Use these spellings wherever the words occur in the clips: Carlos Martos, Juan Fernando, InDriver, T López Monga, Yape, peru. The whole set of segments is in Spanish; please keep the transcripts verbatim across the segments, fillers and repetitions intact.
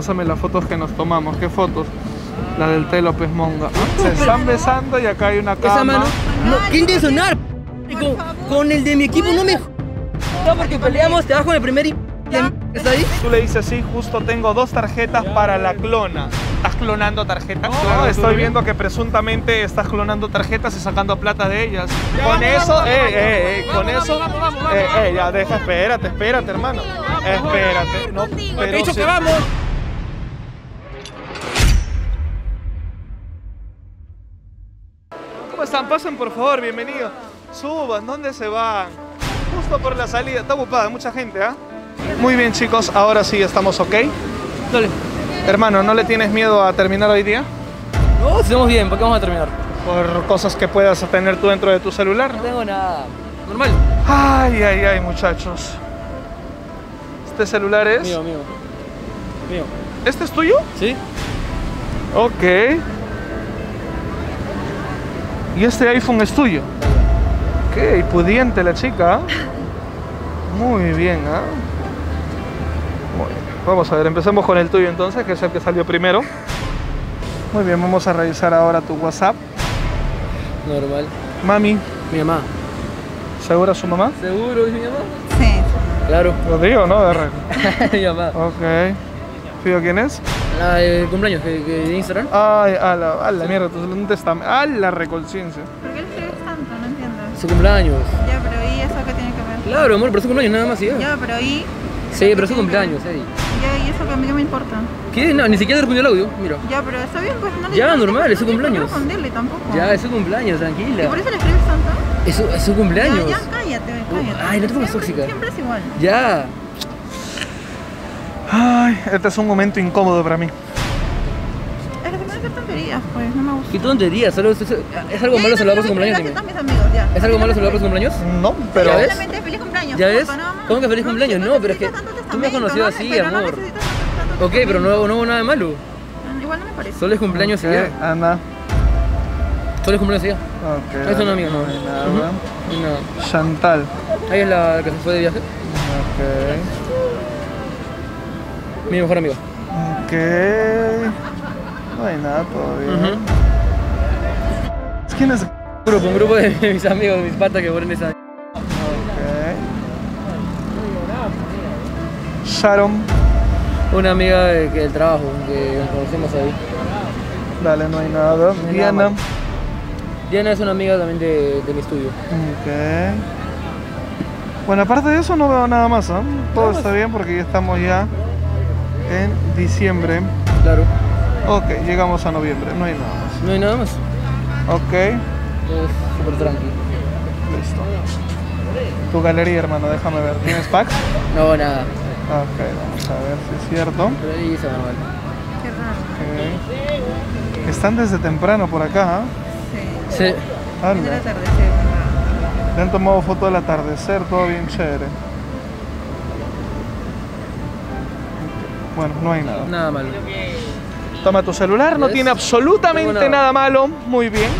pásame las fotos que nos tomamos. ¿Qué fotos? La del T López Monga. Se están besando y acá hay una cama. ¿Esa mano? No, ¿quién debe sonar? Con, con el de mi equipo no me... No, porque peleamos, te vas con el primer y... ¿Está ahí? Tú le dices así, justo tengo dos tarjetas para la clona. ¿Estás clonando tarjetas? No, claro, estoy viendo que presuntamente estás clonando tarjetas y sacando plata de ellas. Ya, con vamos, eso, vamos, eh, vamos, eh, vamos, eh, vamos, con vamos, eso, vamos, vamos, eh, vamos, eh, ya, deja, espérate, espérate, hermano. Vamos, espérate, vamos, no, pero... Te he dicho que vamos. ¿Cómo están? Pasen, por favor, bienvenidos. Suban, ¿dónde se van? Justo por la salida, está ocupada, mucha gente, ¿ah? ¿eh? Muy bien, chicos, ahora sí estamos ok. Dale. Hermano, ¿no le tienes miedo a terminar hoy día? No, estamos bien, ¿por qué vamos a terminar? Por cosas que puedas tener tú dentro de tu celular. No tengo nada, normal. Ay, ay, ay, muchachos. ¿Este celular es? Mío, mío. mío. ¿Este es tuyo? Sí. Ok. ¿Y este iPhone es tuyo? Ok, pudiente la chica. Muy bien, ¿ah? ¿eh? Vamos a ver, empecemos con el tuyo entonces, que es el que salió primero. Muy bien, vamos a revisar ahora tu WhatsApp. Normal. Mami. Mi mamá. ¿Segura su mamá? ¿Seguro es mi mamá? Sí. Claro. Lo digo, ¿no? De mi mamá. Ok. ¿Fío quién es? La de cumpleaños, que, que de Instagram. Ay, a la, a la sí. mierda, no te está... A la reconciencia. ¿Por qué le escribes tanto? No entiendo. Su cumpleaños. Ya, pero ¿y eso qué tiene que ver? Claro, amor, pero su cumpleaños nada más y ya. Ya, pero ¿y...? Sí, pero es su cumpleaños, Eddie. Ya, ¿y eso que a mí qué me importa? ¿Qué? No, ni siquiera respondió el audio, mira. Ya, pero está bien, pues no le... Ya, normal, es su cumpleaños. No quiero responderle tampoco. Ya, es su cumpleaños, tranquila. ¿Y por eso le escribes tanto? Es su, es su cumpleaños. Ya, ya, cállate, cállate. Ay, no te pongas tóxica. Siempre es igual. Ya. Ay, este es un momento incómodo para mí. Es que se pueden hacer tonterías, pues, no me gusta. ¿Qué tonterías? Solo es, es, ¿es algo malo saludar por su cumpleaños? ¿Es algo malo saludar por su cumpleaños? No, pero... ¿Ya ves? ¿Cómo que feliz cumpleaños? No, pero es que tú me has conocido así, amor. Ok, pero no hubo nada de malo. Igual no me parece. Solo es cumpleaños y ya. Anda. Solo es cumpleaños y ya. Ok. Eso no, amigo, no. No. Chantal. Ahí es la que se fue de viaje. Ok. Mi mejor amigo. Ok. No hay nada todavía. ¿Quién es? Un grupo, un grupo de mis amigos, mis patas que ponen esa... Sharon. Una amiga de, que del trabajo, que nos conocimos ahí. Dale, no hay nada. No hay Diana. Nada Diana es una amiga también de, de mi estudio. Ok. Bueno, aparte de eso no veo nada más, ¿eh? Todo Vamos. Está bien porque ya estamos ya en diciembre. Claro. Ok, llegamos a noviembre, no hay nada más. No hay nada más. Ok. Es súper tranqui. Listo. Tu galería, hermano, déjame ver. ¿Tienes packs? No, nada. Ok, vamos a ver si es cierto. Ahí está normal. Qué raro. Okay. Están desde temprano por acá, ¿eh? Sí. Sí. Anda. El atardecer. Le han tomado foto del atardecer, todo bien chévere. Bueno, no hay nada. Nada malo. Toma tu celular, no tiene absolutamente nada. nada malo. Muy bien.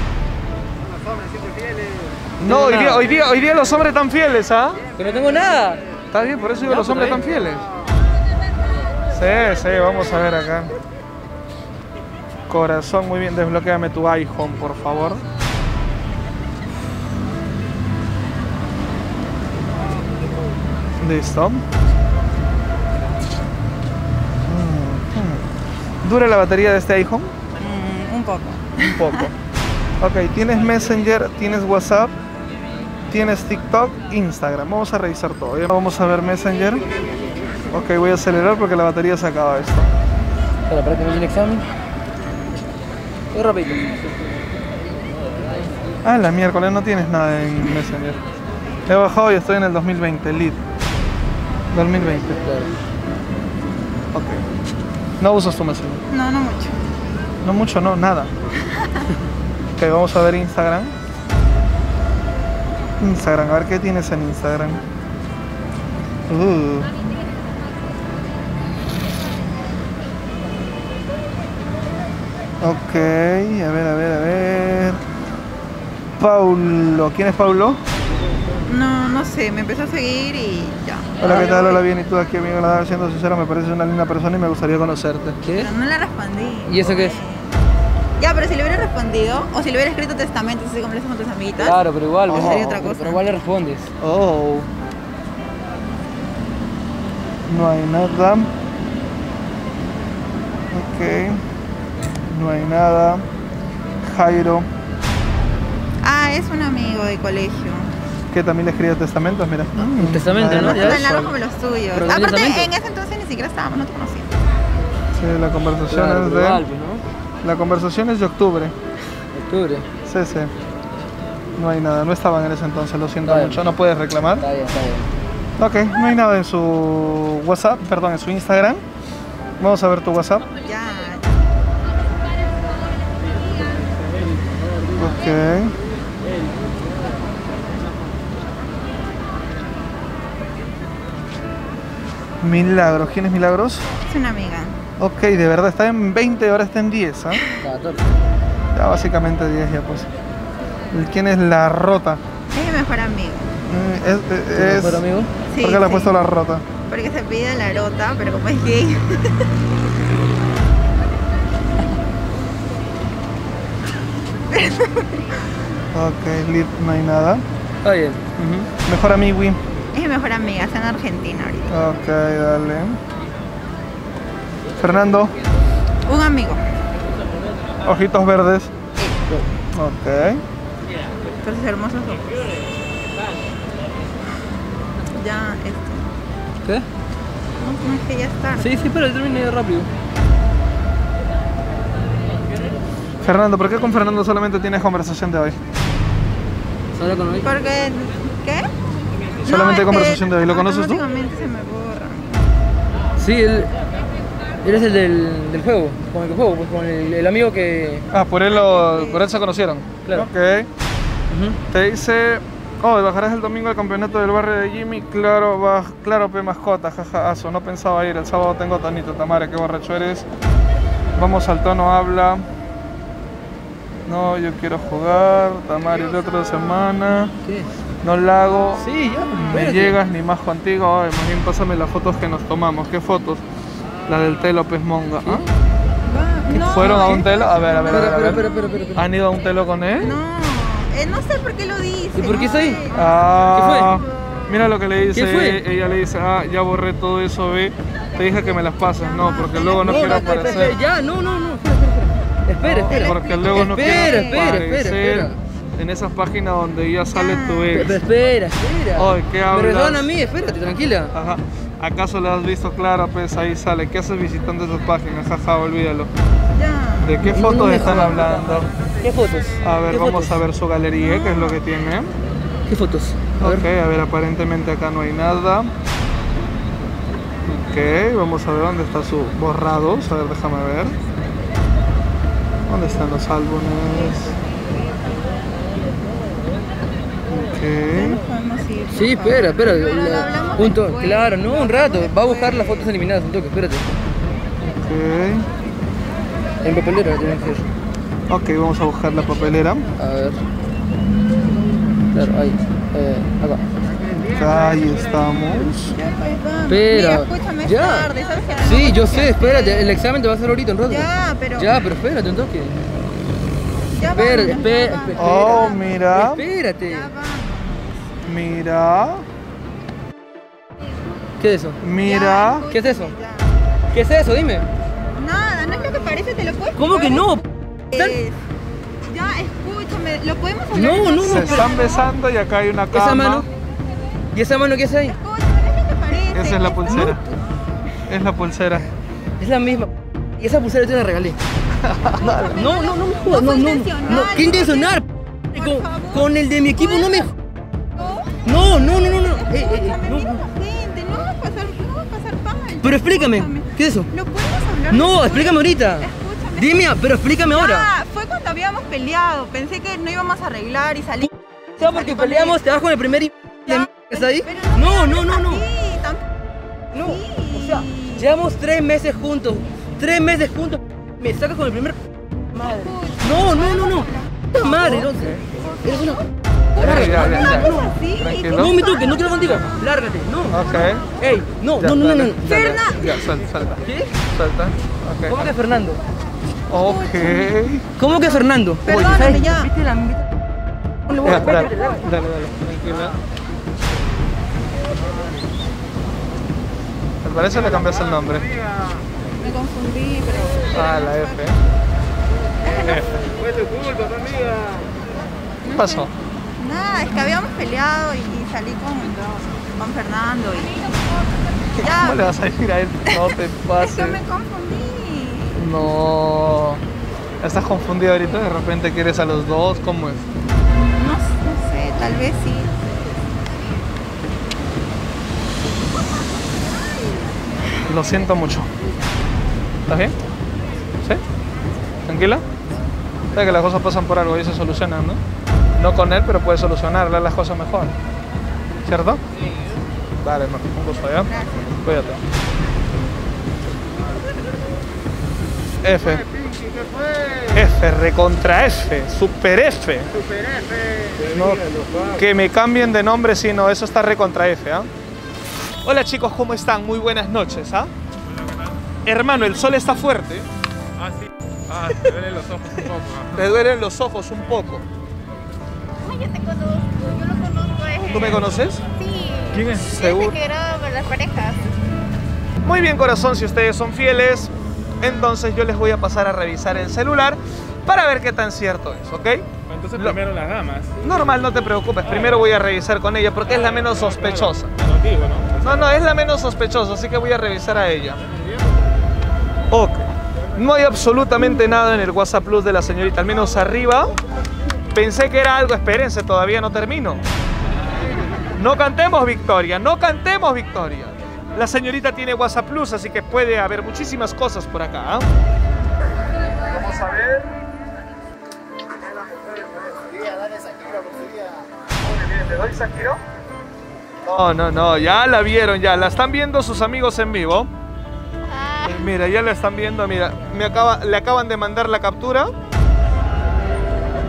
Los hombres siempre fieles. No, hoy día, hoy, día, hoy día los hombres están fieles, ¿ah? ¿eh? Que no tengo nada. Está bien, por eso digo, no, los hombres tan fieles. Sí, sí, vamos a ver acá. Corazón, muy bien, desbloquéame tu iPhone, por favor. Listo. ¿Dura la batería de este iPhone? Mm, un poco. Un poco. Ok, tienes Messenger, tienes WhatsApp. Tienes TikTok, Instagram. Vamos a revisar todo. ¿Ya? Vamos a ver Messenger. Ok, voy a acelerar porque la batería se acaba esto. Espera, para que me dé un examen. Muy rápido. Ah, la miércoles no tienes nada en Messenger. He bajado y estoy en el dos mil veinte, lead. dos mil veinte. Ok. ¿No usas tu Messenger? No, no mucho. No mucho, no, nada. Ok, vamos a ver Instagram. Instagram, a ver qué tienes en Instagram. Uh. Ok, a ver, a ver, a ver. Paulo, ¿quién es Paulo? no, no sé, me empezó a seguir y ya. Hola, ¿qué tal? Hola, bien, ¿y tú? Aquí, amigo, la siendo sincero, me pareces una linda persona y me gustaría conocerte. ¿Qué? Pero no le respondí. ¿Y eso qué es? Ya, pero si le hubiera respondido, o si le hubiera escrito testamento, si se complace con tus amiguitas. Claro, pero igual, oh, sería otra cosa. Pero igual le respondes. Oh. No hay nada. Ok. No hay nada. Jairo. Ah, es un amigo de colegio. Que también le escribió testamentos, mira. Mm, un testamento, ¿no? No es tan largo como los tuyos. Aparte, en ese entonces ni siquiera estábamos, no te conocíamos. Sí, la conversación claro, es de... Algo, ¿no? La conversación es de octubre. ¿Octubre? Sí, sí. No hay nada, no estaban en ese entonces, lo siento está mucho. Bien. No puedes reclamar. Está bien, está bien. Ok, no hay nada en su WhatsApp, perdón, en su Instagram. Vamos a ver tu WhatsApp. Ya. Ok. Milagros, ¿quién es Milagros? Es una amiga. Ok, de verdad, está en veinte, ahora está en diez, ¿ah? ¿eh? Ya básicamente diez ya pues. ¿Quién es La Rota? Es mi mejor amigo. ¿Es, es, es... ¿Tu mejor amigo? Sí, ¿por qué le has sí. puesto La Rota? Porque se pide La Rota, pero como es gay. Ok, Lip, no hay nada. Está bien. Uh-huh. Mejor amigo. Es mi mejor amiga, está en Argentina ahorita. Ok, dale. Fernando. Un amigo. Ojitos verdes. Sí. Ok. Entonces hermosos ojos. Ya, esto. ¿Qué? No, es que ya está. Sí, sí, pero yo terminé rápido. Fernando, ¿por qué con Fernando solamente tienes conversación de hoy? ¿Solo con hoy? Porque... ¿qué? Solamente no, conversación de hoy, ¿lo conoces tú? Automáticamente se me borra. Sí, él, él es el del, del juego, con el que juego, pues con el, el amigo que... Ah, por él, lo, por él se conocieron. Claro. Ok. Uh-huh. Te dice... Oh, ¿bajarás el domingo al campeonato del barrio de Jimmy? Claro, va, claro, pe mascota, jaja, aso, no pensaba ir, el sábado tengo tanito, Tamara, qué borracho eres. Vamos al tono, habla. No, yo quiero jugar, Tamara, el otro de semana. ¿Qué? No la hago, sí, ya, me llegas ni más contigo. Ay, más bien pásame las fotos que nos tomamos. ¿Qué fotos? La del T López Monga. ¿Ah? No, ¿fueron no, a un telo? A ver, a ver, pero, a ver. Pero, pero, pero, pero, pero. ¿Han ido a un telo con él? No, eh, no sé por qué lo dice. ¿Y por qué no, soy? Ah, ¿qué fue? Mira lo que le dice, ella le dice, ah, ya borré todo eso, ve. Te dije que me las pasas, no, porque luego no, no quiero espera, aparecer. Espera, ya, no, no, no, espera, espera. Espera, no, porque luego no espera, quiero espera, aparecer. Espera, espera. En esas páginas donde ya sale ah, tu ex. Pero espera, espera. Oye, ¿qué hablas? Pero perdona a mí, espérate, tranquila. Ajá. ¿Acaso la has visto clara? Pues ahí sale. ¿Qué haces visitando esas páginas? Jaja, olvídalo. Ya. ¿De qué fotos no están hablando? ¿Qué fotos? A ver, vamos fotos? a ver su galería, no. ¿Qué es lo que tiene? ¿Qué fotos? A ok, ver. a ver, aparentemente acá no hay nada. Ok, vamos a ver dónde está su borrados. A ver, déjame ver. ¿Dónde están los álbumes? Okay. Sí, espera, espera. La, junto, después, claro, no, un rato. Va a buscar las fotos eliminadas, un toque, espérate. Ok. En papelera, tiene que ser. Ok, vamos a buscar la papelera. A ver. Claro, ahí. Eh, acá. Ahí estamos. Espera. Mira, escúchame, es tarde, ¿sabes que no? Sí, yo sé, espérate. El examen te va a hacer ahorita, un rato. Ya, pero. Ya, pero espérate, un toque. Ya espérate, van, espérate, espérate. Oh, mira. Espérate. Ya van. Mira. ¿Qué es eso? Mira. Ya, ¿qué es eso? Ya. ¿Qué es eso? Dime. Nada, no es lo que parece, te lo puedo explicar. ¿Cómo que no? Es... Ya, escúchame, ¿lo podemos hablar? No, no, no. Se están besando y acá hay una cama. ¿Esa mano? ¿Y esa mano qué es ahí? Escúchame, no es lo que parece. Esa es la pulsera. No. Es la pulsera. Es la misma. Y esa pulsera yo la regalé. No, no, no me jodas. No, no, no. no. ¿Qué intencionar? Con, con el de mi equipo no me... No, no, no, no, no. Escúchame, eh, eh, no. Mira la gente, no va a pasar, no va a pasar mal. Pero explícame, escúchame. ¿Qué es eso? ¿Lo puedes hablar? No, explícame ahorita. Escúchame. Dime, pero explícame ya, ahora. Fue cuando habíamos peleado, pensé que no íbamos a arreglar y salí. ¿Sabes por qué peleamos? El... Te vas con el primer y... Ya, ¿está ahí? No, no, no, no. No, tan... no. Sí. O sea, llevamos tres meses juntos, tres meses juntos. Me sacas con el primer... Madre. Escucha, no, no, no, no. Madre, no. Eres una... Lárgate. No me toques, no quiero contigo. Lárgate, no. Ok. Ey, no, no, no, no. Fernando. Ya, salta. ¿Qué? Salta. ¿Cómo que Fernando? Ok. ¿Cómo que Fernando? Perdóname ya. Viste la... Dale, dale, tranquila. Me parece que le cambiaste el nombre. Me confundí, pero... Ah, la F. Fue tu culpa, amiga. ¿Qué pasó? Nada, es que habíamos peleado y, y salí con Juan Fernando y... Ya. ¿Cómo le vas a decir a él? No te pases. Es que me confundí. No... ¿Estás confundida ahorita? ¿De repente quieres a los dos? ¿Cómo es? No, no sé, tal vez sí. Lo siento mucho. ¿Estás bien? ¿Sí? ¿Tranquila? Sabes que las cosas pasan por algo y se solucionan, ¿no? No con él, pero puedes solucionarlas las cosas mejor. ¿Cierto? Sí. Dale, hermano. Un gusto, ¿ya? Gracias. Cuídate. F. F, recontra F. Super F. Super F. No, que me cambien de nombre, si no, eso está recontra F, ¿ah? ¿eh? Hola chicos, ¿cómo están? Muy buenas noches, ¿ah? Hola, ¿qué tal? Hermano, el sol está fuerte. Ah, sí. Ah, te duelen los ojos un poco. Ah. Te duelen los ojos un poco. Ay, yo te conozco, yo lo conozco. Eh. ¿Tú me conoces? Sí. ¿Quién es? Seguro. Que era para las parejas. Muy bien, corazón, si ustedes son fieles, entonces yo les voy a pasar a revisar el celular para ver qué tan cierto es, ¿ok? Entonces lo... primero las damas. Normal, no te preocupes. Ah, primero voy a revisar con ella porque ah, es la menos claro, sospechosa. Claro. Contigo, ¿no? No, no, es la menos sospechosa, así que voy a revisar a ella. Ok. No hay absolutamente nada en el WhatsApp Plus de la señorita, al menos arriba. Pensé que era algo, espérense, todavía no termino. No cantemos victoria, no cantemos victoria. La señorita tiene WhatsApp Plus, así que puede haber muchísimas cosas por acá, ¿eh? Vamos a ver. ¿Le doy Shakiro? No, no, no, ya la vieron, ya, la están viendo sus amigos en vivo. Ah. Mira, ya la están viendo, mira, me acaba, le acaban de mandar la captura.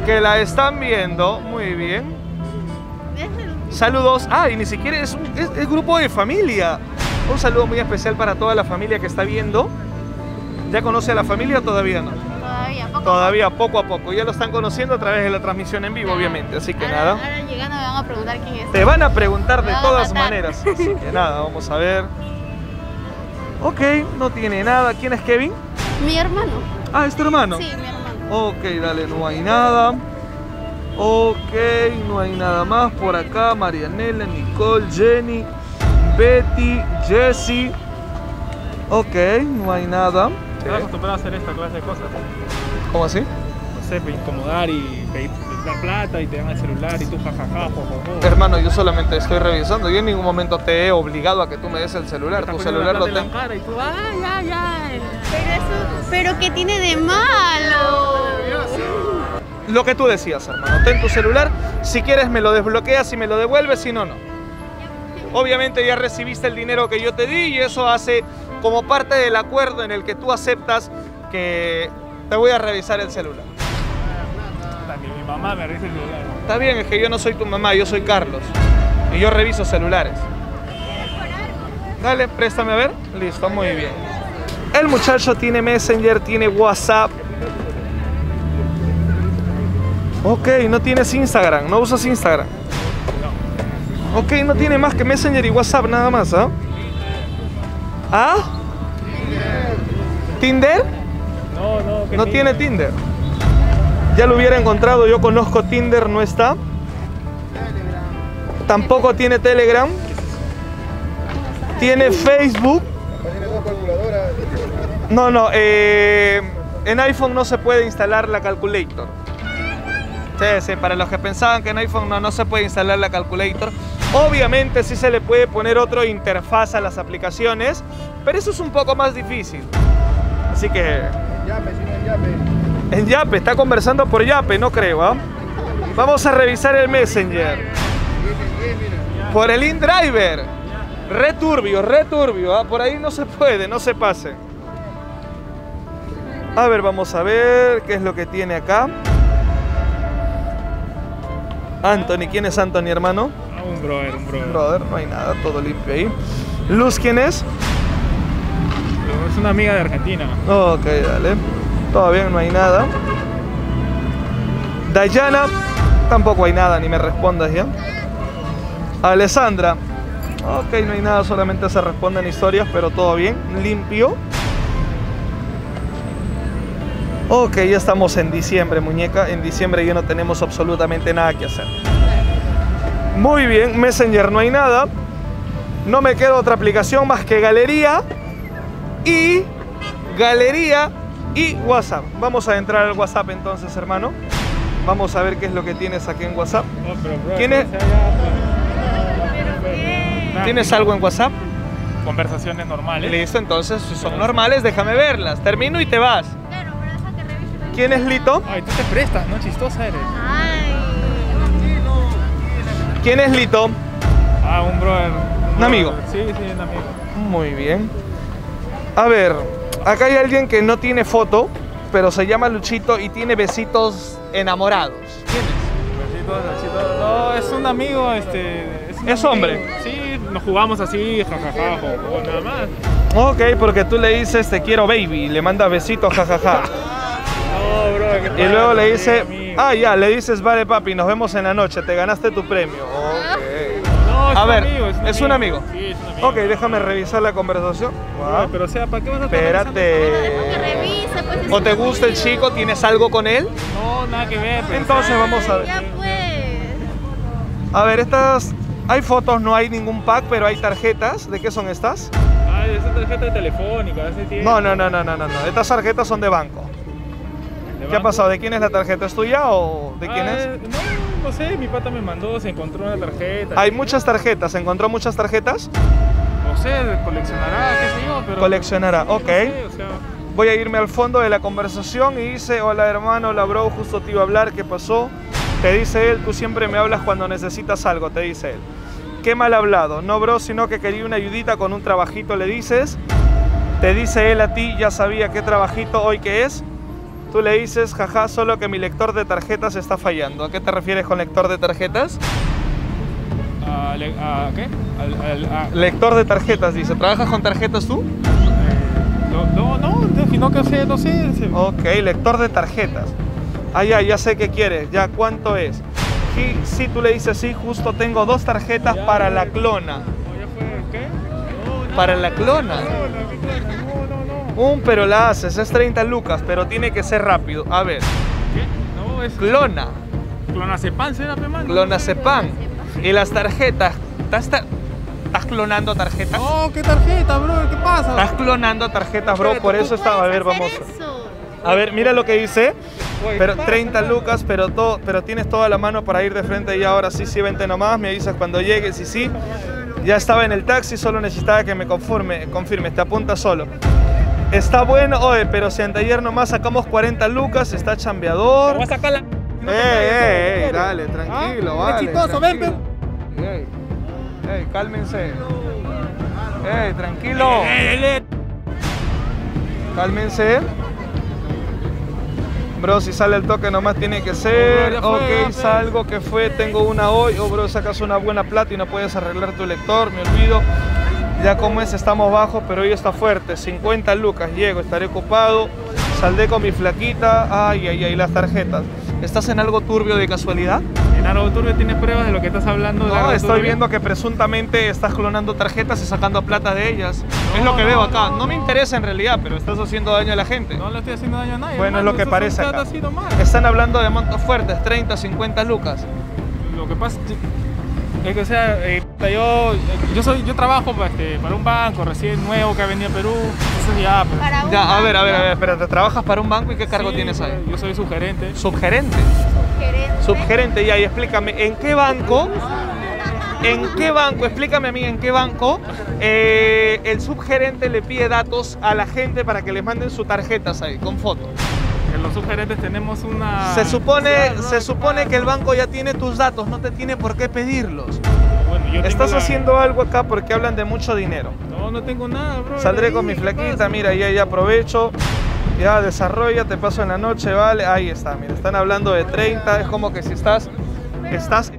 Que la están viendo, muy bien. Saludos, ah, y ni siquiera es un es, es grupo de familia. Un saludo muy especial para toda la familia que está viendo. ¿Ya conoce a la familia o todavía no? Todavía, poco a poco. Todavía, poco a poco. Ya lo están conociendo a través de la transmisión en vivo, claro, obviamente. Así que ahora, nada. Ahora llegando me van a preguntar quién es. Te van a preguntar de todas maneras. Así que nada, vamos a ver. Ok, no tiene nada. ¿Quién es Kevin? Mi hermano. Ah, ¿es tu hermano? Sí, mi hermano. Ok, dale, no hay nada. Ok, no hay nada más por acá. Marianela, Nicole, Jenny, Betty, Jessie. Ok, no hay nada. Estás acostumbrado a hacer esta clase de cosas. ¿Cómo así? No sé, incomodar y pedir la plata y te dan el celular y tú jajaja, jojojo. Hermano, yo solamente estoy revisando. Yo en ningún momento te he obligado a que tú me des el celular. Tu celular lo tengo. Ay, ay, ay. Pero ¿qué tiene de malo? Lo que tú decías, hermano. Ten tu celular. Si quieres me lo desbloqueas y me lo devuelves, si no, no. Obviamente ya recibiste el dinero que yo te di y eso hace... como parte del acuerdo en el que tú aceptas que te voy a revisar el celular. También mi mamá me revisa el celular. Está bien, es que yo no soy tu mamá, yo soy Carlos. Y yo reviso celulares. Dale, préstame a ver. Listo, muy bien. El muchacho tiene Messenger, tiene WhatsApp. Ok, no tienes Instagram, no usas Instagram. Ok, no tiene más que Messenger y WhatsApp nada más, ¿ah? ¿eh? ¿Ah? ¿Tinder? No, no. ¿No tiene Tinder? Ya lo hubiera encontrado, yo conozco Tinder, no está. Tampoco tiene Telegram. Tiene Facebook. No, no, eh, en iPhone no se puede instalar la calculator. Sí, sí, para los que pensaban que en iPhone no, no se puede instalar la calculator. Obviamente sí se le puede poner otra interfaz a las aplicaciones, pero eso es un poco más difícil. Así que... En Yape, sino en Yape. En Yape, está conversando por Yape, no creo, ¿ah? ¿eh? Vamos a revisar el Messenger. Por el InDriver. Returbio, returbio, ¿ah? ¿eh? Por ahí no se puede, no se pase. A ver, vamos a ver qué es lo que tiene acá. Anthony, ¿quién es Anthony, hermano? Un brother, un brother. Un brother, no hay nada, todo limpio ahí. Luz, ¿quién es? Es una amiga de Argentina. Ok, dale. Todo bien, no hay nada. Dayana, tampoco hay nada, ni me respondas ya. Alessandra, ok, no hay nada, solamente se responden historias, pero todo bien, limpio. Ok, ya estamos en diciembre, muñeca. En diciembre ya no tenemos absolutamente nada que hacer. Muy bien, Messenger no hay nada. No me queda otra aplicación más que Galería y Galería y WhatsApp. Vamos a entrar al WhatsApp entonces, hermano. Vamos a ver qué es lo que tienes aquí en WhatsApp. Oh, pero, bro, ¿Tienes... ¿Tienes algo en WhatsApp? Conversaciones normales. Listo, entonces, si son normales, déjame verlas. Termino y te vas. Claro, pero déjate revisar. ¿Quién es Lito? Ay, tú te prestas, ¿no? Chistosa eres. Ay. ¿Quién es Lito? Ah, un brother. ¿Un, ¿Un amigo? Sí, sí, un amigo. Muy bien. A ver, acá hay alguien que no tiene foto, pero se llama Luchito y tiene besitos enamorados. ¿Quién es? Besitos, besitos. No, es un amigo, este... Es, un ¿Es amigo? hombre. Sí, nos jugamos así, jajaja, o nada más. Ok, porque tú le dices te quiero baby, le mandas besitos, jajaja. No, bro, ¿qué tal? Y luego le dice... Sí, ah, ya, le dices, vale papi, nos vemos en la noche, te ganaste tu premio. Okay. No, es A un ver, amigo, es, un ¿es un amigo? amigo. Sí, es un amigo. Ok, déjame revisar la conversación. Wow. No, pero o sea, ¿para qué vas a estar Espérate. Revisa, pues, ¿O te gusta el chico? ¿Tienes algo con él? No, nada que ver. Pero Entonces ay, vamos a ver. Ya pues. A ver, estas... Hay fotos, no hay ningún pack, pero hay tarjetas. ¿De qué son estas? Ah, esa tarjeta de telefónica. Tiene... No, no, no, no, no, no, no. Estas tarjetas son de banco. ¿Qué ha pasado? ¿De quién es la tarjeta? ¿Es tuya o de quién ah, es? No, no sé, mi pata me mandó, se encontró una tarjeta. Hay muchas tarjetas, ¿se encontró muchas tarjetas? No sé, coleccionará, qué sé yo, pero... Coleccionará, ok. No sé, o sea... Voy a irme al fondo de la conversación y dice, hola hermano, hola bro, justo te iba a hablar, ¿qué pasó? Te dice él, tú siempre me hablas cuando necesitas algo, te dice él. Qué mal hablado, no bro, sino que quería una ayudita con un trabajito, le dices. Te dice él a ti, ya sabía qué trabajito hoy que es. Tú le dices, jaja, solo que mi lector de tarjetas está fallando. ¿A qué te refieres con lector de tarjetas? ¿A uh, le uh, qué? Al, al, al, lector de tarjetas, dice. ¿Trabajas con tarjetas tú? Uh, no, no, no, que sé, no sé. Ok, lector de tarjetas. Ah, ya, ya sé qué quieres. Ya, ¿cuánto es? Y si tú le dices, sí, justo tengo dos tarjetas ya, para la clona. ¿Ya fue qué? No, no, para la clona. No, no, no, no, no. Un pero la haces, es treinta lucas, pero tiene que ser rápido. A ver. ¿Qué? No, es... Clona. Clonacepan será, hermano. Clonacepan. Y las tarjetas. ¿Estás, ta... ¿Estás clonando tarjetas? No, ¿qué tarjeta, bro? ¿Qué pasa? Estás clonando tarjetas, bro. Por eso estaba. A ver, vamos. Eso. A ver, mira lo que dice. Pero treinta lucas, pero, todo, pero tienes toda la mano para ir de frente y ahora sí, sí, vente nomás. Me avisas cuando llegues y sí. Ya estaba en el taxi, solo necesitaba que me conforme, confirmes. Te apuntas solo. Está bueno, oye, pero si anteayer nomás sacamos cuarenta lucas, está chambeador. Te voy a sacar la... ¡Ey, no ey, ey! Dale, tranquilo, ¿Ah? vale. ¡Qué chistoso, ven, ven! ¡Ey, ey, cálmense! ¡Ey, tranquilo! ¡Cálmense! Bro, si sale el toque nomás tiene que ser. Oh, bro, fue, ok, salgo, que fue, tengo una hoy. O oh, bro, sacas una buena plata y no puedes arreglar tu lector, me olvido. Ya como es, estamos bajos, pero hoy está fuerte. cincuenta lucas, llego, estaré ocupado. Saldé con mi flaquita. Ay, ay, ay, las tarjetas. ¿Estás en algo turbio de casualidad? En algo turbio, ¿tienes pruebas de lo que estás hablando? No, estoy turbio? viendo que presuntamente estás clonando tarjetas y sacando plata de ellas. No, es lo que no, veo acá. No, no, no me interesa en realidad, pero estás haciendo daño a la gente. No le estoy haciendo daño a nadie. Bueno, hermano, es lo que parece acá. Están hablando de montos fuertes, treinta, cincuenta lucas. Lo que pasa... Es que, o sea, eh, yo, yo, soy, yo trabajo para, este, para un banco recién nuevo que ha venido a Perú. Entonces ya, pues. Para un ya, a ver, a ver, a ver, espérate, ¿trabajas para un banco y qué cargo sí, tienes ahí? Yo soy subgerente. ¿Subgerente? Subgerente. Subgerente, ya, y explícame, ¿en qué banco? ¿En qué banco? Explícame a mí, ¿en qué banco eh, el subgerente le pide datos a la gente para que les manden sus tarjetas ahí, con fotos? Los subgerentes tenemos una... Se supone, se supone que el banco ya tiene tus datos, no te tiene por qué pedirlos. Bueno, yo Estás la... haciendo algo acá porque hablan de mucho dinero. No, no tengo nada, bro. Saldré con mi flaquita, mira, ya, ya aprovecho. Ya, desarrolla, te paso en la noche, vale. Ahí está, mira, están hablando de treinta, es como que si estás estás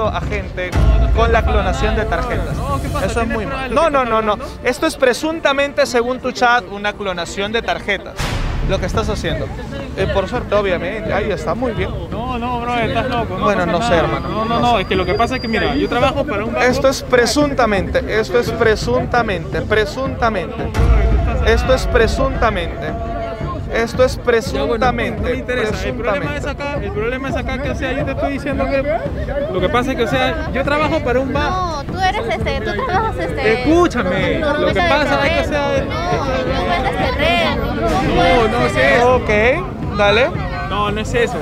a gente con la clonación de tarjetas. Eso es muy malo. No, no, no, no. Esto es presuntamente, según tu chat, una clonación de tarjetas. Lo que estás haciendo. Eh, por suerte, obviamente. Ahí está, muy bien. No, no, bro, estás loco. No bueno, no sé, nada. hermano. No, no, no. Es que lo que pasa es que, mira, yo trabajo para un banco. Esto es presuntamente. Esto es presuntamente. Presuntamente. Esto es presuntamente. Esto es presuntamente. Ya, bueno, no me interesa. Presuntamente. El problema es acá, el problema es acá que, o sea, yo te estoy diciendo que lo que pasa es que, o sea, yo trabajo para un bar. No, tú eres este, tú trabajas este. Escúchame, no, no, lo que pasa es que, o sea, no, no vendes terreno. No, no es eso. Ok, dale. No, no es eso.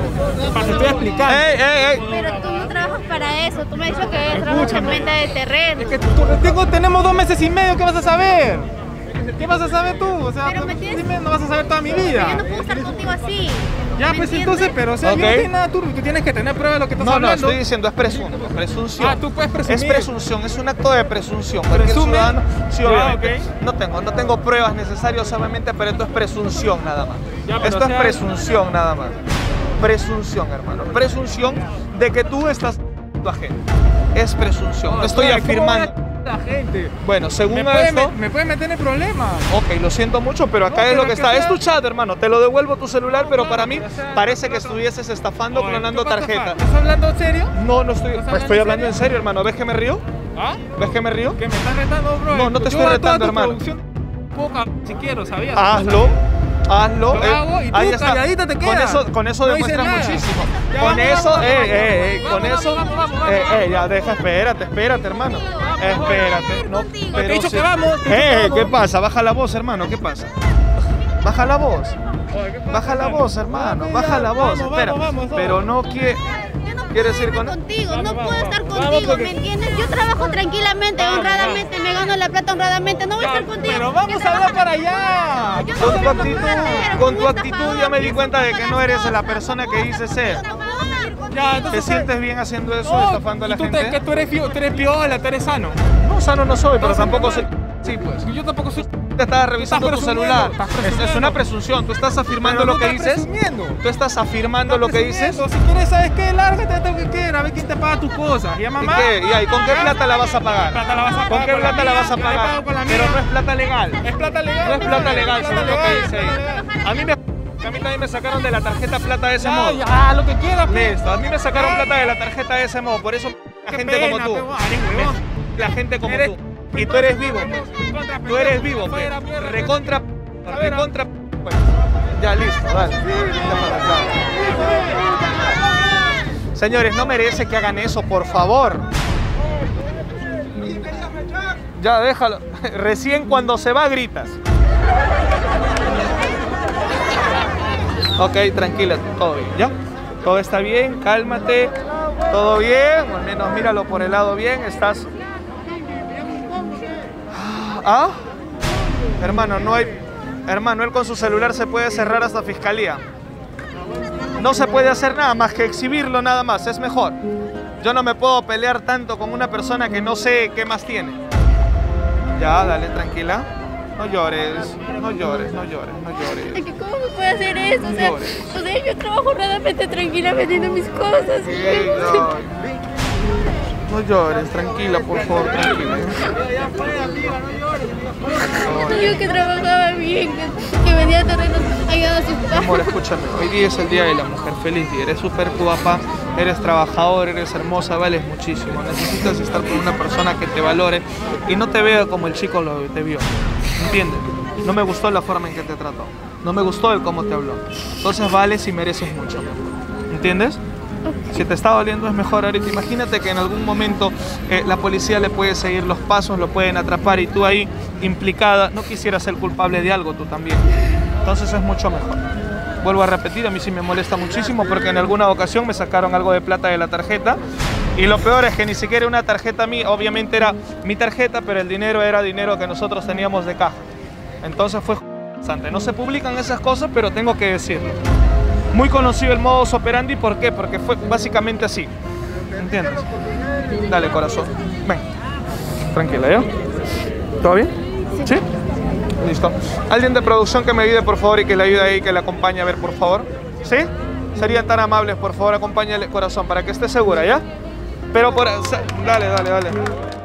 Para que te voy a explicar. Ey, ey, ey. Pero tú no trabajas para eso. Tú me has dicho que trabajas en venta de terreno. Es que tú, tengo, tenemos dos meses y medio, ¿qué vas a saber? ¿Qué vas a saber tú? O sea, tú tienes... no vas a saber toda mi vida. Yo no puedo estar contigo así. Ya, pues entiendes? Entonces, pero o sea, okay. Yo no tengo nada turbio. Tú tienes que tener prueba de lo que estás no, hablando. No, no, estoy diciendo, es presunto, presunción. Ah, tú puedes presumir. Es presunción, es un acto de presunción. Porque el ciudadano, sí, obviamente, ah, okay. no, tengo, no tengo pruebas necesarias, obviamente, pero esto es presunción nada más. Ya, esto es sea... presunción nada más. Presunción, hermano. Presunción de que tú estás a gente. Es presunción, no, no estoy claro, afirmando. La gente. Bueno, según me puede, esto... Me, me puede meter en problemas. Ok, lo siento mucho, pero acá no, es pero lo que está. Sea... Es tu chat, hermano. Te lo devuelvo tu celular, no, pero claro, para mí o sea, parece que estuvieses estafando, oye, clonando tarjetas. ¿Estás hablando en serio? No, no estoy... Pues estoy hablando en serio, serio, hermano. ¿Ves que me río? ¿Ah? ¿Ves que me río? Que me estás retando, bro. No, no te estoy retando, hermano. Poca, si quiero, ¿sabías? Hazlo. Hazlo. Lo eh, hago y tú ahí calladita está. Te quedas. Con eso, con eso demuestras muchísimo. Ya, con vamos, eso, vamos, eh, vamos, eh, vamos, con vamos, eso, vamos, vamos, vamos, eh, vamos, eh, ya deja, espérate, espérate, hermano. Vamos, espérate. No, pero te he dicho sí. que vamos. Eh, que vamos. ¿Qué pasa? Baja la voz, hermano, ¿qué pasa? Baja la voz. Baja la voz, hermano, baja la voz. Espera, pero no quiere... ¿Quieres ir con... contigo? No vamos, puedo estar contigo, vamos, porque... ¿me entiendes? Yo trabajo tranquilamente, vamos, honradamente, vamos. Me gano la plata honradamente, no voy a estar contigo. Pero vamos a hablar para allá. No, con tu actitud, ratero, con tu actitud ya me di cuenta de que no eres la persona que dices ser. Ya, entonces, ¿te sientes bien haciendo eso, no, estafando a la tú gente? Te, que tú eres, tú eres piola, tú eres sano. No, sano no soy, pero no, tampoco no, soy... Sí, pues. Yo tampoco soy... Te estás revisando tu celular. Es, es una presunción. Tú estás afirmando no lo que dices. Tú estás afirmando estás lo que dices. Si quieres, ¿sabes qué? Lárgate lo que quieras. A ver quién te paga tus cosas. ¿Y, a mamá? ¿Y, qué? ¿Y, ahí? ¿Con qué plata la vas a pagar? ¿Con qué plata la vas a pagar? Pero no es plata legal. Es plata legal. No es plata legal, según lo que dice ahí. A mí me... A mí también me sacaron de la tarjeta plata de ese modo. Ah, lo que quieras. Listo. A mí me sacaron plata de la tarjeta de ese modo. Por eso la gente como tú. La gente como tú. Y tú eres vivo, pues. Tú eres vivo, pues. Recontra, recontra, pues. Ya, listo, dale. Señores, no merece que hagan eso, por favor. Ya, déjalo. Recién cuando se va, gritas. Ok, tranquila, todo bien, ¿ya? Todo está bien, cálmate. Todo bien, al menos míralo por el lado bien, estás... ¿Ah? Hermano, no hay... Hermano, él con su celular se puede cerrar hasta fiscalía. No se puede hacer nada más que exhibirlo nada más, es mejor. Yo no me puedo pelear tanto con una persona que no sé qué más tiene. Ya, dale, tranquila. No llores, no llores, no llores, no llores. ¿Cómo me puede hacer eso? O sea, no o sea yo trabajo realmente tranquila vendiendo mis cosas. Sí, no. No llores, tranquila, por favor, tranquila. Yo digo que trabajaba bien, que venía a terrenos ayudando a sus padres. Amor, escúchame, hoy día es el Día de la Mujer. Feliz día, eres súper guapa, eres trabajador, eres hermosa, vales muchísimo. Necesitas estar con una persona que te valore y no te vea como el chico lo te vio. ¿Entiendes? No me gustó la forma en que te trató, no me gustó el cómo te habló. Entonces vales y mereces mucho. ¿Entiendes? Si te está doliendo es mejor ahorita. Imagínate que en algún momento eh, la policía le puede seguir los pasos, lo pueden atrapar y tú ahí implicada, no quisieras ser culpable de algo tú también. Entonces es mucho mejor. Vuelvo a repetir, a mí sí me molesta muchísimo porque en alguna ocasión me sacaron algo de plata de la tarjeta y lo peor es que ni siquiera una tarjeta mía, obviamente era mi tarjeta, pero el dinero era dinero que nosotros teníamos de caja. Entonces fue bastante. No se publican esas cosas, pero tengo que decirlo. Muy conocido el modus operandi, ¿por qué? Porque fue básicamente así, ¿entiendes? Dale, corazón, ven, tranquila, ¿ya? ¿Todo bien? Sí. ¿Sí? Listo. Alguien de producción que me ayude, por favor, y que le ayude ahí, que le acompañe, a ver, por favor. ¿Sí? serían tan amables, por favor, acompáñale, corazón, para que esté segura, ¿ya? Pero por... Dale, dale, dale.